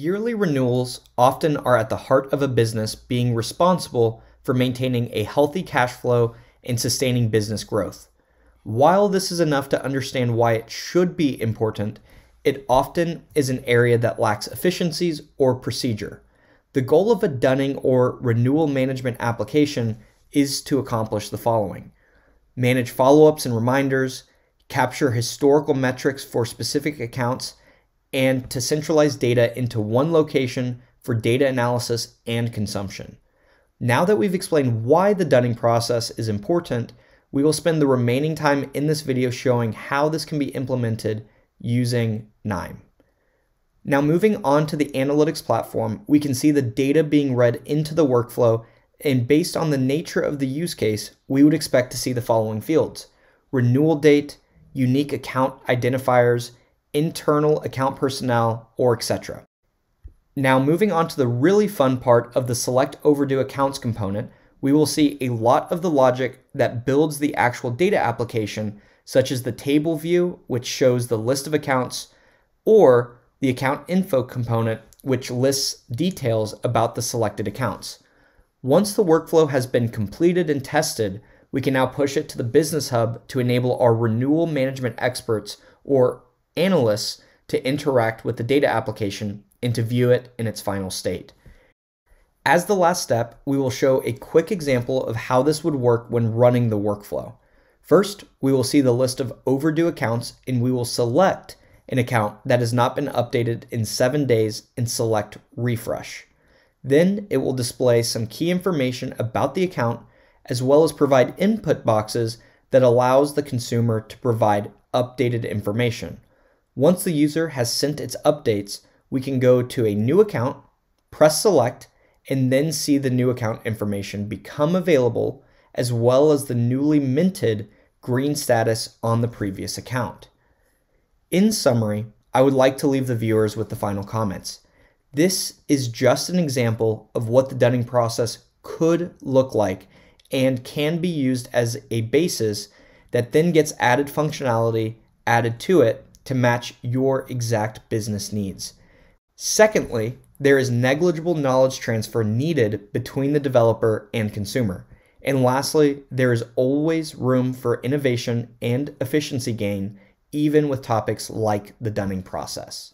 Yearly renewals often are at the heart of a business being responsible for maintaining a healthy cash flow and sustaining business growth. While this is enough to understand why it should be important, it often is an area that lacks efficiencies or procedure. The goal of a dunning or renewal management application is to accomplish the following: manage follow-ups and reminders, capture historical metrics for specific accounts, and to centralize data into one location for data analysis and consumption. Now that we've explained why the dunning process is important, we will spend the remaining time in this video showing how this can be implemented using NIME. Now, moving on to the analytics platform, we can see the data being read into the workflow, and based on the nature of the use case, we would expect to see the following fields: renewal date, unique account identifiers, internal account personnel, or etc. Now, moving on to the really fun part of the select overdue accounts component, we will see a lot of the logic that builds the actual data application, such as the table view, which shows the list of accounts, or the account info component, which lists details about the selected accounts. Once the workflow has been completed and tested, we can now push it to the Business Hub to enable our renewal management experts or analysts to interact with the data application and to view it in its final state. As the last step, we will show a quick example of how this would work when running the workflow. First, we will see the list of overdue accounts, and we will select an account that has not been updated in 7 days and select refresh. Then it will display some key information about the account, as well as provide input boxes that allows the consumer to provide updated information. Once the user has sent its updates, we can go to a new account, press select, and then see the new account information become available, as well as the newly minted green status on the previous account. In summary, I would like to leave the viewers with the final comments. This is just an example of what the dunning process could look like and can be used as a basis that then gets added functionality added to it to match your exact business needs. Secondly, there is negligible knowledge transfer needed between the developer and consumer. And lastly, there is always room for innovation and efficiency gain, even with topics like the dunning process.